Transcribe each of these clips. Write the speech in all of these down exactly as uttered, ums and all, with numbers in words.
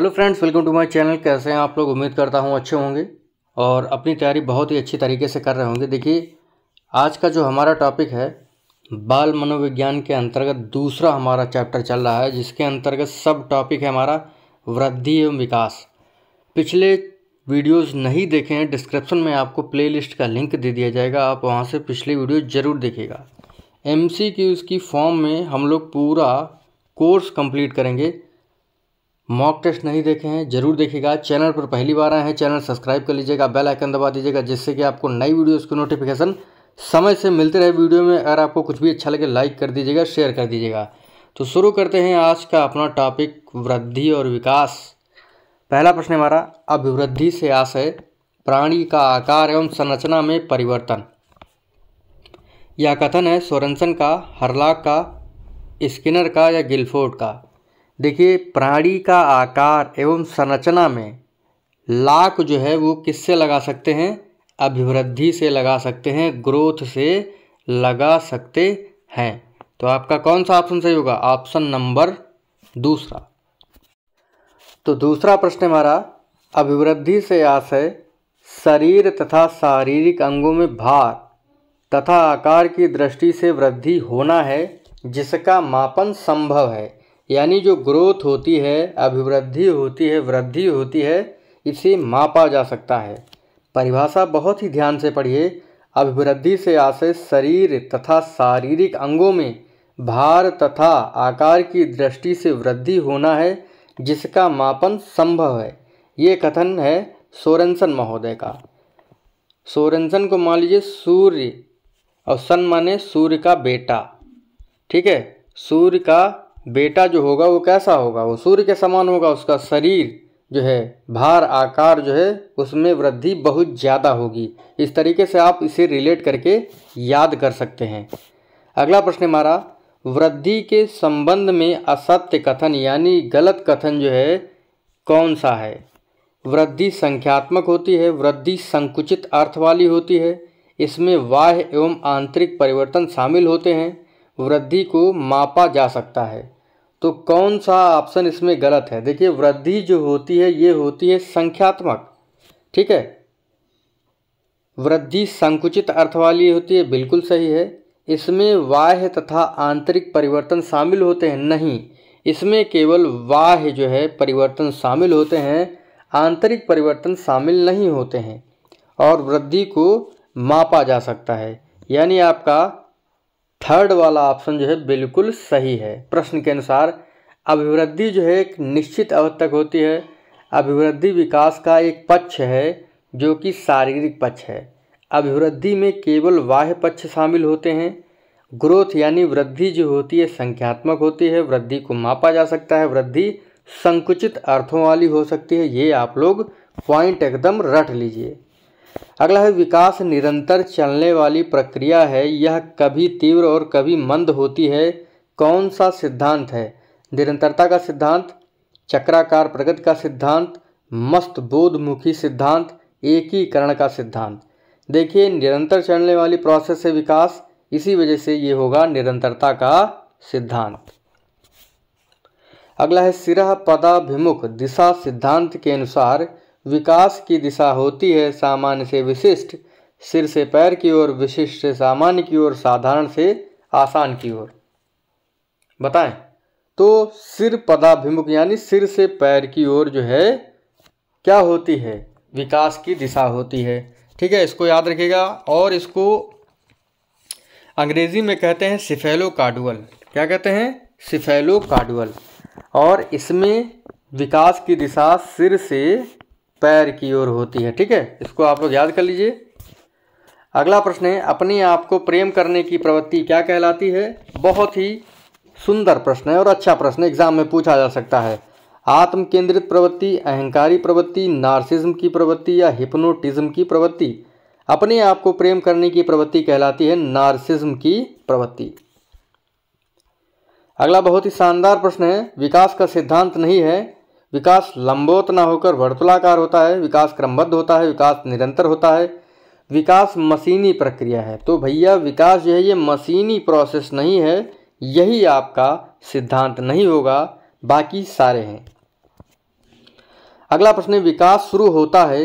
Hello friends, welcome to my channel. कैसे हैं आप लोग? उम्मीद करता हूं अच्छे होंगे और अपनी तैयारी बहुत ही अच्छी तरीके से कर रहे होंगे। देखिए, आज का जो हमारा टॉपिक है बाल मनोविज्ञान के अंतर्गत दूसरा हमारा चैप्टर चल रहा है, जिसके अंतर्गत सब टॉपिक है हमारा वृद्धि एवं विकास। पिछले वीडियोज़ नहीं देखे हैं, डिस्क्रिप्शन में आपको प्ले लिस्ट का लिंक दे दिया जाएगा, आप वहाँ से पिछले वीडियो ज़रूर देखिएगा। एम सी क्यूज़ की फॉर्म में हम लोग पूरा कोर्स कंप्लीट करेंगे। मॉक टेस्ट नहीं देखे हैं, जरूर देखिएगा। चैनल पर पहली बार आए हैं, चैनल सब्सक्राइब कर लीजिएगा, बेल आइकन दबा दीजिएगा, जिससे कि आपको नई वीडियोस की नोटिफिकेशन समय से मिलते रहे। वीडियो में अगर आपको कुछ भी अच्छा लगे लाइक कर दीजिएगा, शेयर कर दीजिएगा। तो शुरू करते हैं आज का अपना टॉपिक वृद्धि और विकास। पहला प्रश्न हमारा अभिवृद्धि से आशय प्राणी का आकार एवं संरचना में परिवर्तन। यह कथन है सोरेनसन का, हरलाक का, स्किनर का या गिलफोर्ड का। देखिए, प्राणी का आकार एवं संरचना में लाक जो है वो किससे लगा सकते हैं? अभिवृद्धि से लगा सकते हैं, ग्रोथ से लगा सकते हैं। तो आपका कौन सा ऑप्शन सही होगा? ऑप्शन नंबर दूसरा। तो दूसरा प्रश्न हमारा अभिवृद्धि से आशय शरीर तथा शारीरिक अंगों में भार तथा आकार की दृष्टि से वृद्धि होना है, जिसका मापन संभव है। यानी जो ग्रोथ होती है, अभिवृद्धि होती है, वृद्धि होती है, इसे मापा जा सकता है। परिभाषा बहुत ही ध्यान से पढ़िए। अभिवृद्धि से आशय शरीर तथा शारीरिक अंगों में भार तथा आकार की दृष्टि से वृद्धि होना है, जिसका मापन संभव है। ये कथन है सोरेनसन महोदय का। सोरेनसन को मान लीजिए सूर्य, और सन माने सूर्य का बेटा, ठीक है। सूर्य का बेटा जो होगा वो कैसा होगा? वो सूर्य के समान होगा। उसका शरीर जो है, भार, आकार जो है उसमें वृद्धि बहुत ज़्यादा होगी। इस तरीके से आप इसे रिलेट करके याद कर सकते हैं। अगला प्रश्न हमारा वृद्धि के संबंध में असत्य कथन यानी गलत कथन जो है कौन सा है? वृद्धि संख्यात्मक होती है, वृद्धि संकुचित अर्थ वाली होती है, इसमें बाह्य एवं आंतरिक परिवर्तन शामिल होते हैं, वृद्धि को मापा जा सकता है। तो कौन सा ऑप्शन इसमें गलत है? देखिए, वृद्धि जो होती है ये होती है संख्यात्मक, ठीक है। वृद्धि संकुचित अर्थ वाली होती है, बिल्कुल सही है। इसमें बाह्य तथा आंतरिक परिवर्तन शामिल होते हैं? नहीं, इसमें केवल बाह्य जो है परिवर्तन शामिल होते हैं, आंतरिक परिवर्तन शामिल नहीं होते हैं, और वृद्धि को मापा जा सकता है। यानी आपका थर्ड वाला ऑप्शन जो है बिल्कुल सही है। प्रश्न के अनुसार अभिवृद्धि जो है एक निश्चित अवधि तक होती है। अभिवृद्धि विकास का एक पक्ष है जो कि शारीरिक पक्ष है। अभिवृद्धि में केवल बाह्य पक्ष शामिल होते हैं। ग्रोथ यानी वृद्धि जो होती है संख्यात्मक होती है, वृद्धि को मापा जा सकता है, वृद्धि संकुचित अर्थों वाली हो सकती है। ये आप लोग पॉइंट एकदम रट लीजिए। अगला है विकास निरंतर चलने वाली प्रक्रिया है, यह कभी तीव्र और कभी मंद होती है, कौन सा सिद्धांत है? निरंतरता का सिद्धांत, चक्राकार प्रगति का सिद्धांत, मस्त बोधमुखी सिद्धांत, एकीकरण का सिद्धांत। देखिए, निरंतर चलने वाली प्रोसेस है विकास, इसी वजह से ये होगा निरंतरता का सिद्धांत। अगला है सिरह पदाभिमुख दिशा सिद्धांत के अनुसार विकास की दिशा होती है सामान्य से विशिष्ट, सिर से पैर की ओर, विशिष्ट से सामान्य की ओर, साधारण से आसान की ओर। बताएं, तो सिर पदाभिमुख यानी सिर से पैर की ओर जो है क्या होती है? विकास की दिशा होती है, ठीक है। इसको याद रखिएगा। और इसको अंग्रेजी में कहते हैं सिफेलो कार्डुअल। क्या कहते हैं? सिफेलो कार्डुअल। और इसमें विकास की दिशा सिर से पैर की ओर होती है, ठीक है। इसको आप लोग याद कर लीजिए। अगला प्रश्न है अपने आप को प्रेम करने की प्रवृत्ति क्या कहलाती है? बहुत ही सुंदर प्रश्न है और अच्छा प्रश्न, एग्जाम में पूछा जा सकता है। आत्म केंद्रित प्रवृत्ति, अहंकारी प्रवृत्ति, नार्सिज्म की प्रवृत्ति या हिप्नोटिज्म की प्रवृत्ति। अपने आप को प्रेम करने की प्रवृत्ति कहलाती है नार्सिज्म की प्रवृत्ति। अगला बहुत ही शानदार प्रश्न है, विकास का सिद्धांत नहीं है। विकास लंबोत ना होकर वर्तुलाकार होता है, विकास क्रमबद्ध होता है, विकास निरंतर होता है, विकास मशीनी प्रक्रिया है। तो भैया, विकास जो है ये मशीनी प्रोसेस नहीं है, यही आपका सिद्धांत नहीं होगा, बाकी सारे हैं। अगला प्रश्न, विकास शुरू होता है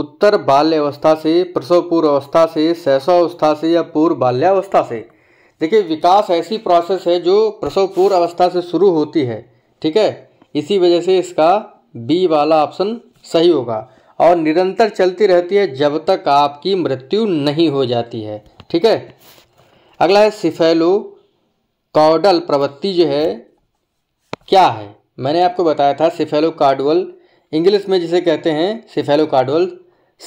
उत्तर बाल्यावस्था से, प्रसव पूर्व अवस्था से, शैशवावस्था से या पूर्व बाल्यावस्था से। देखिए विकास ऐसी प्रोसेस है जो प्रसव पूर्व अवस्था से शुरू होती है, ठीक है, इसी वजह से इसका बी वाला ऑप्शन सही होगा, और निरंतर चलती रहती है जब तक आपकी मृत्यु नहीं हो जाती है, ठीक है। अगला है सिफेलो कॉडल प्रवृत्ति जो है क्या है, मैंने आपको बताया था सिफेलो कार्डवल, इंग्लिश में जिसे कहते हैं सिफेलो कार्डवल।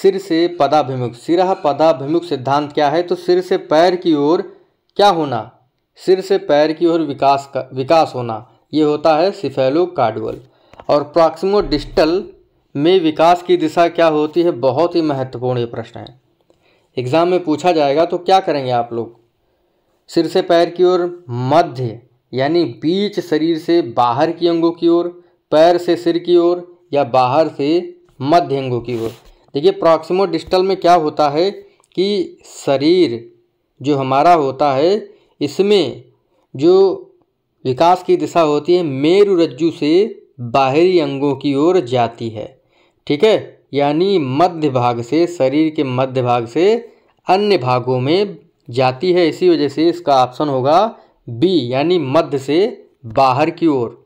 सिर से पदाभिमुख, सिरा पदाभिमुख सिद्धांत क्या है, तो सिर से पैर की ओर क्या होना, सिर से पैर की ओर विकास का विकास होना, ये होता है सिफेलो कार्डवल। और प्रॉक्सिमो डिस्टल में विकास की दिशा क्या होती है, बहुत ही महत्वपूर्ण ये प्रश्न है, एग्जाम में पूछा जाएगा, तो क्या करेंगे आप लोग, सिर से पैर की ओर, मध्य यानी बीच शरीर से बाहर की अंगों की ओर, पैर से सिर की ओर, या बाहर से मध्य अंगों की ओर। देखिए प्रॉक्सिमो डिस्टल में क्या होता है कि शरीर जो हमारा होता है इसमें जो विकास की दिशा होती है मेरु रज्जु से बाहरी अंगों की ओर जाती है, ठीक है, यानी मध्य भाग से, शरीर के मध्य भाग से अन्य भागों में जाती है, इसी वजह से इसका ऑप्शन होगा बी, यानी मध्य से बाहर की ओर।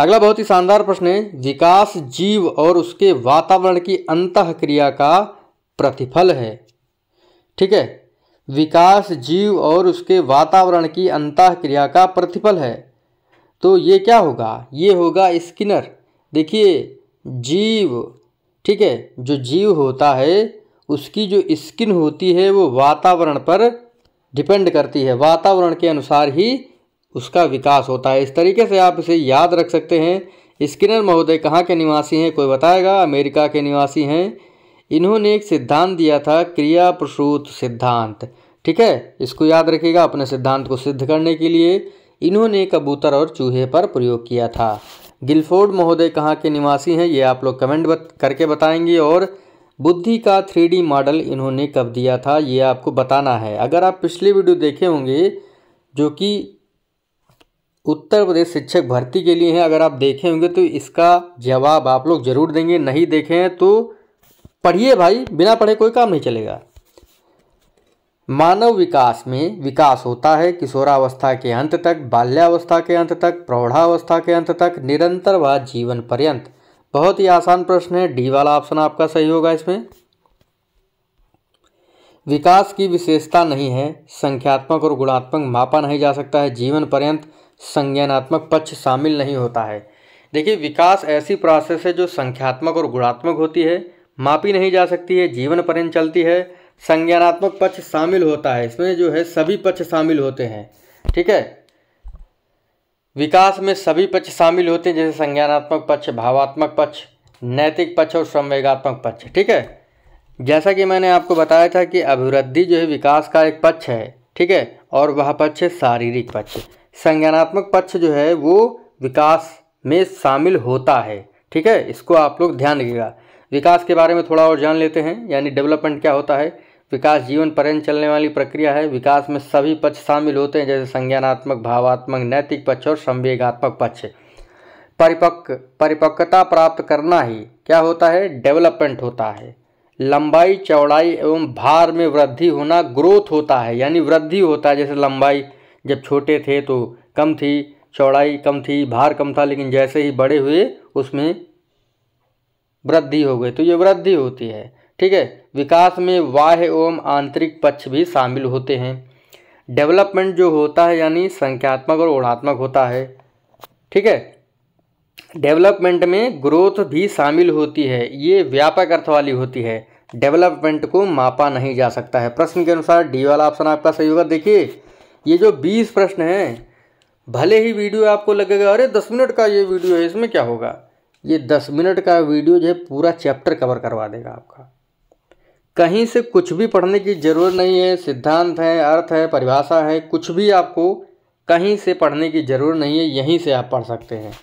अगला बहुत ही शानदार प्रश्न है, विकास जीव और उसके वातावरण की अंतःक्रिया का प्रतिफल है, ठीक है, विकास जीव और उसके वातावरण की अंतःक्रिया का प्रतिफल है, तो ये क्या होगा, ये होगा स्किनर। देखिए जीव, ठीक है, जो जीव होता है उसकी जो स्किन होती है वो वातावरण पर डिपेंड करती है, वातावरण के अनुसार ही उसका विकास होता है। इस तरीके से आप इसे याद रख सकते हैं। स्किनर महोदय कहाँ के निवासी हैं, कोई बताएगा, अमेरिका के निवासी हैं। इन्होंने एक सिद्धांत दिया था, क्रिया प्रसूत सिद्धांत, ठीक है, इसको याद रखिएगा अपने सिद्धांत को सिद्ध करने के लिए। इन्होंने कबूतर और चूहे पर प्रयोग किया था। गिलफोर्ड महोदय कहाँ के निवासी हैं, ये आप लोग कमेंट बत, करके बताएंगे। और बुद्धि का थ्री डी मॉडल इन्होंने कब दिया था, ये आपको बताना है। अगर आप पिछली वीडियो देखे होंगे जो कि उत्तर प्रदेश शिक्षक भर्ती के लिए हैं, अगर आप देखे होंगे तो इसका जवाब आप लोग जरूर देंगे, नहीं देखे हैं तो पढ़िए भाई, बिना पढ़े कोई काम नहीं चलेगा। मानव विकास में विकास होता है किशोरावस्था के अंत तक, बाल्यावस्था के अंत तक, प्रौढ़ावस्था के अंत तक, निरंतर व जीवन पर्यंत। बहुत ही आसान प्रश्न है, डी वाला ऑप्शन आपका सही होगा इसमें। विकास की विशेषता नहीं है, संख्यात्मक और गुणात्मक मापा नहीं जा सकता है, जीवन पर्यंत संज्ञानात्मक पक्ष शामिल नहीं होता है। देखिए विकास ऐसी प्रोसेस है जो संख्यात्मक और गुणात्मक होती है, मापी नहीं जा सकती है, जीवन पर्यंत चलती है, संज्ञानात्मक पक्ष शामिल होता है, इसमें जो है सभी पक्ष शामिल होते हैं, ठीक है, विकास में सभी पक्ष शामिल होते हैं, जैसे संज्ञानात्मक पक्ष, भावात्मक पक्ष, नैतिक पक्ष और संवेगात्मक पक्ष, ठीक है। जैसा कि मैंने आपको बताया था कि अभिवृद्धि जो है विकास का एक पक्ष है, ठीक है, और वह पक्ष है शारीरिक पक्ष। संज्ञानात्मक पक्ष जो है वो विकास में शामिल होता है, ठीक है, इसको आप लोग ध्यान रखिएगा। विकास के बारे में थोड़ा और जान लेते हैं, यानी डेवलपमेंट क्या होता है। विकास जीवन पर्यंत चलने वाली प्रक्रिया है, विकास में सभी पक्ष शामिल होते हैं, जैसे संज्ञानात्मक, भावात्मक, नैतिक पक्ष और संवेगात्मक पक्ष। परिपक्व परिपक्वता प्राप्त करना ही क्या होता है, डेवलपमेंट होता है। लंबाई, चौड़ाई एवं भार में वृद्धि होना ग्रोथ होता है, यानी वृद्धि होता है, जैसे लंबाई जब छोटे थे तो कम थी, चौड़ाई कम थी, भार कम था, लेकिन जैसे ही बड़े हुए उसमें वृद्धि हो गई, तो ये वृद्धि होती है, ठीक है। विकास में बाह्य एवं आंतरिक पक्ष भी शामिल होते हैं। डेवलपमेंट जो होता है यानी संख्यात्मक और गुणात्मक होता है, ठीक है। डेवलपमेंट में ग्रोथ भी शामिल होती है, ये व्यापक अर्थ वाली होती है, डेवलपमेंट को मापा नहीं जा सकता है। प्रश्न के अनुसार डी वाला ऑप्शन आपका सही होगा। देखिए ये जो बीस प्रश्न हैं, भले ही वीडियो आपको लगेगा अरे दस मिनट का ये वीडियो है, इसमें क्या होगा, ये दस मिनट का वीडियो जो है पूरा चैप्टर कवर करवा देगा आपका। कहीं से कुछ भी पढ़ने की ज़रूरत नहीं है, सिद्धांत है, अर्थ है, परिभाषा है, कुछ भी आपको कहीं से पढ़ने की ज़रूरत नहीं है, यहीं से आप पढ़ सकते हैं।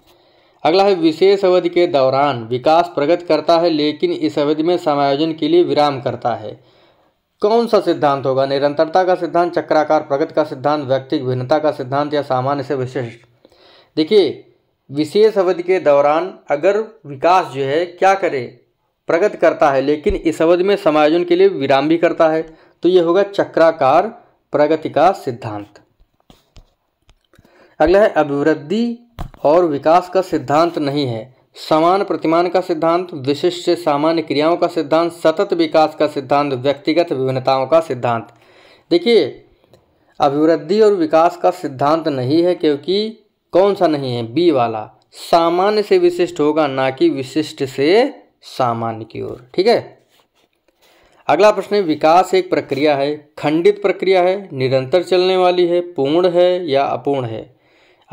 अगला है, विशेष अवधि के दौरान विकास प्रगति करता है लेकिन इस अवधि में समायोजन के लिए विराम करता है, कौन सा सिद्धांत होगा, निरंतरता का सिद्धांत, चक्राकार प्रगति का सिद्धांत, व्यक्तिगत भिन्नता का सिद्धांत या सामान्य से विशिष्ट। देखिए विशेष अवधि के दौरान अगर विकास जो है क्या करे प्रगति करता है, लेकिन इस अवधि में समायोजन के लिए विराम भी करता है, तो ये होगा चक्राकार प्रगति का सिद्धांत। अगला है अभिवृद्धि और विकास का सिद्धांत नहीं है, समान प्रतिमान का सिद्धांत, विशिष्ट सामान्य क्रियाओं का सिद्धांत, सतत विकास का सिद्धांत, व्यक्तिगत विभिन्नताओं का सिद्धांत। देखिए अभिवृद्धि और विकास का सिद्धांत नहीं है क्योंकि कौन सा नहीं है, बी वाला, सामान्य से विशिष्ट होगा, ना कि विशिष्ट से सामान्य की ओर। ठीक है, अगला प्रश्न है विकास एक प्रक्रिया है, खंडित प्रक्रिया है, निरंतर चलने वाली है, पूर्ण है या अपूर्ण है।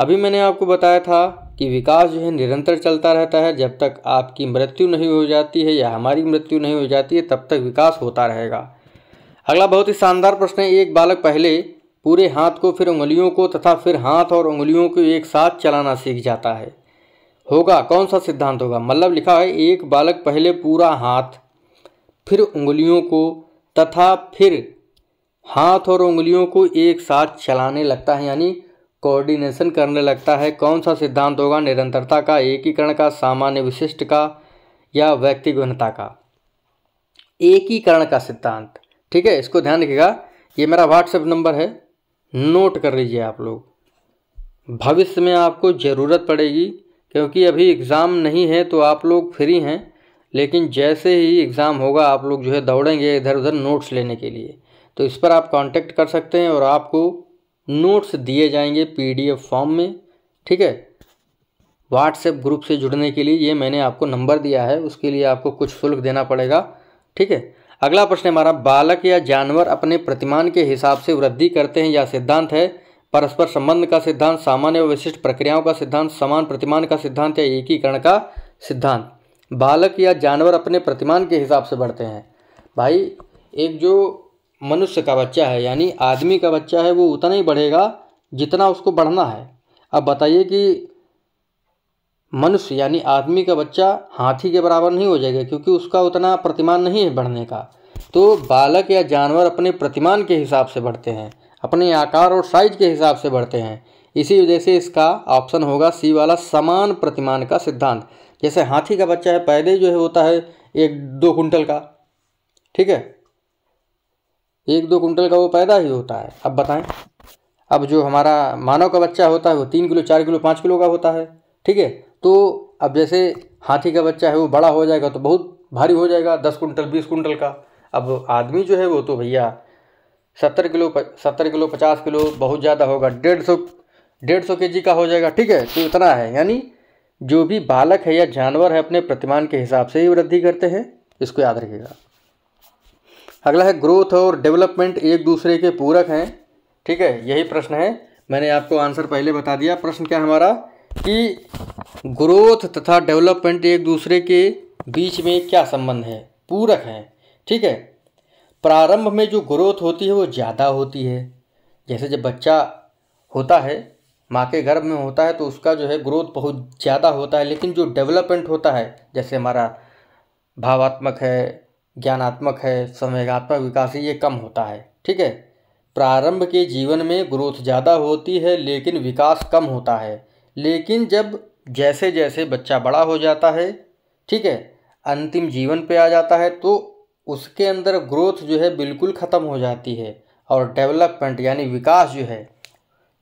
अभी मैंने आपको बताया था कि विकास जो है निरंतर चलता रहता है, जब तक आपकी मृत्यु नहीं हो जाती है या हमारी मृत्यु नहीं हो जाती है तब तक विकास होता रहेगा। अगला बहुत ही शानदार प्रश्न है, एक बालक पहले पूरे हाथ को फिर उंगलियों को तथा फिर हाथ और उंगलियों को एक साथ चलाना सीख जाता है, होगा कौन सा सिद्धांत होगा। मतलब लिखा है एक बालक पहले पूरा हाथ फिर उंगलियों को तथा फिर हाथ और उंगलियों को एक साथ चलाने लगता है, यानी कोऑर्डिनेशन करने लगता है, कौन सा सिद्धांत होगा, निरंतरता का, एकीकरण का, सामान्य विशिष्ट का या व्यक्ति भिन्नता का। एकीकरण का सिद्धांत। ठीक है, इसको ध्यान रखिएगा, ये मेरा व्हाट्सएप नंबर है, नोट कर लीजिए आप लोग, भविष्य में आपको ज़रूरत पड़ेगी क्योंकि अभी एग्ज़ाम नहीं है तो आप लोग फ्री हैं, लेकिन जैसे ही एग्ज़ाम होगा आप लोग जो है दौड़ेंगे इधर उधर नोट्स लेने के लिए, तो इस पर आप कांटेक्ट कर सकते हैं और आपको नोट्स दिए जाएंगे पीडीएफ फॉर्म में। ठीक है, व्हाट्सएप ग्रुप से जुड़ने के लिए ये मैंने आपको नंबर दिया है, उसके लिए आपको कुछ शुल्क देना पड़ेगा। ठीक है, अगला प्रश्न हमारा बालक या जानवर अपने प्रतिमान के हिसाब से वृद्धि करते हैं, या सिद्धांत है परस्पर संबंध का सिद्धांत, सामान्य और विशिष्ट प्रक्रियाओं का सिद्धांत, समान प्रतिमान का सिद्धांत या एकीकरण का सिद्धांत। बालक या जानवर अपने प्रतिमान के हिसाब से बढ़ते हैं। भाई एक जो मनुष्य का बच्चा है यानी आदमी का बच्चा है वो उतना ही बढ़ेगा जितना उसको बढ़ना है। अब बताइए कि मनुष्य यानी आदमी का बच्चा हाथी के बराबर नहीं हो जाएगा क्योंकि उसका उतना प्रतिमान नहीं है बढ़ने का। तो बालक या जानवर अपने प्रतिमान के हिसाब से बढ़ते हैं, अपने आकार और साइज के हिसाब से बढ़ते हैं, इसी वजह से इसका ऑप्शन होगा सी वाला, समान प्रतिमान का सिद्धांत। जैसे हाथी का बच्चा है पहले जो है होता है एक दो कुंटल का, ठीक है, एक दो कुंटल का वो पैदा ही होता है। अब बताएं, अब जो हमारा मानव का बच्चा होता है वो तीन किलो चार किलो पाँच किलो का होता है। ठीक है, तो अब जैसे हाथी का बच्चा है वो बड़ा हो जाएगा तो बहुत भारी हो जाएगा, दस कुंटल बीस कुंटल का। अब आदमी जो है वो तो भैया सत्तर किलो सत्तर किलो पचास किलो बहुत ज़्यादा होगा, डेढ़ सौ डेढ़ सौ के जी का हो जाएगा। ठीक है, तो इतना है, यानी जो भी बालक है या जानवर है अपने प्रतिमान के हिसाब से ही वृद्धि करते हैं, इसको याद रखिएगा। अगला है ग्रोथ और डेवलपमेंट एक दूसरे के पूरक हैं। ठीक है, यही प्रश्न है, मैंने आपको आंसर पहले बता दिया। प्रश्न क्या हमारा कि ग्रोथ तथा डेवलपमेंट एक दूसरे के बीच में क्या संबंध है, पूरक हैं। ठीक है, प्रारंभ में जो ग्रोथ होती है वो ज़्यादा होती है, जैसे जब बच्चा होता है माँ के गर्भ में होता है तो उसका जो है ग्रोथ बहुत ज़्यादा होता है, लेकिन जो डेवलपमेंट होता है जैसे हमारा भावात्मक है, ज्ञानात्मक है, संवेगात्मक विकास है, ये कम होता है। ठीक है, प्रारंभ के जीवन में ग्रोथ ज़्यादा होती है लेकिन विकास कम होता है, लेकिन जब जैसे जैसे बच्चा बड़ा हो जाता है, ठीक है, अंतिम जीवन पे आ जाता है तो उसके अंदर ग्रोथ जो है बिल्कुल ख़त्म हो जाती है और डेवलपमेंट यानी विकास जो है,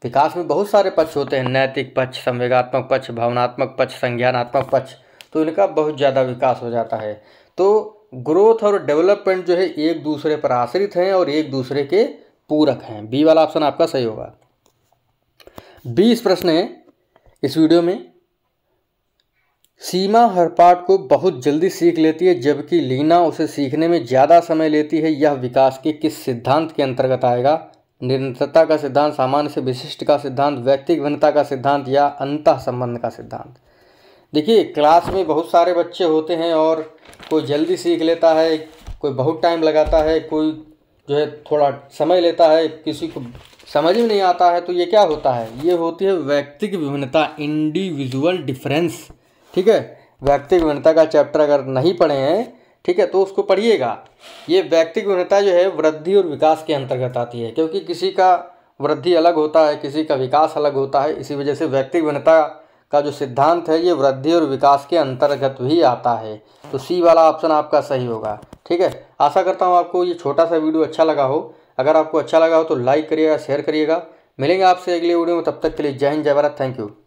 विकास में बहुत सारे पक्ष होते हैं, नैतिक पक्ष, संवेगात्मक पक्ष, भावनात्मक पक्ष, संज्ञानात्मक पक्ष, तो इनका बहुत ज़्यादा विकास हो जाता है। तो ग्रोथ और डेवलपमेंट जो है एक दूसरे पर आश्रित हैं और एक दूसरे के पूरक हैं। बी वाला ऑप्शन आपका सही होगा। बीस प्रश्न है इस वीडियो में। सीमा हर पाठ को बहुत जल्दी सीख लेती है जबकि लीना उसे सीखने में ज़्यादा समय लेती है, यह विकास के किस सिद्धांत के अंतर्गत आएगा, निरंतरता का सिद्धांत, सामान्य से विशिष्ट का सिद्धांत, व्यक्तिगत भिन्नता का सिद्धांत या अंतः संबंध का सिद्धांत। देखिए क्लास में बहुत सारे बच्चे होते हैं और कोई जल्दी सीख लेता है, कोई बहुत टाइम लगाता है, कोई जो है थोड़ा समय लेता है, किसी को समझ में नहीं आता है, तो ये क्या होता है, ये होती है व्यक्तिगत विभिन्नता, इंडिविजुअल डिफरेंस। ठीक है, व्यक्तिगत भिन्नता का चैप्टर अगर नहीं पढ़े हैं, ठीक है, तो उसको पढ़िएगा। ये व्यक्तिगत भिन्नता जो है वृद्धि और विकास के अंतर्गत आती है क्योंकि किसी का वृद्धि अलग होता है, किसी का विकास अलग होता है, इसी वजह से व्यक्तिगत भिन्नता का जो सिद्धांत है ये वृद्धि और विकास के अंतर्गत भी आता है। तो सी वाला ऑप्शन आपका सही होगा। ठीक है, आशा करता हूँ आपको ये छोटा सा वीडियो अच्छा लगा हो। अगर आपको अच्छा लगा हो तो लाइक करिएगा, शेयर करिएगा। मिलेंगे आपसे अगले वीडियो में, तब तक के लिए जय हिंद, जय भारत, थैंक यू।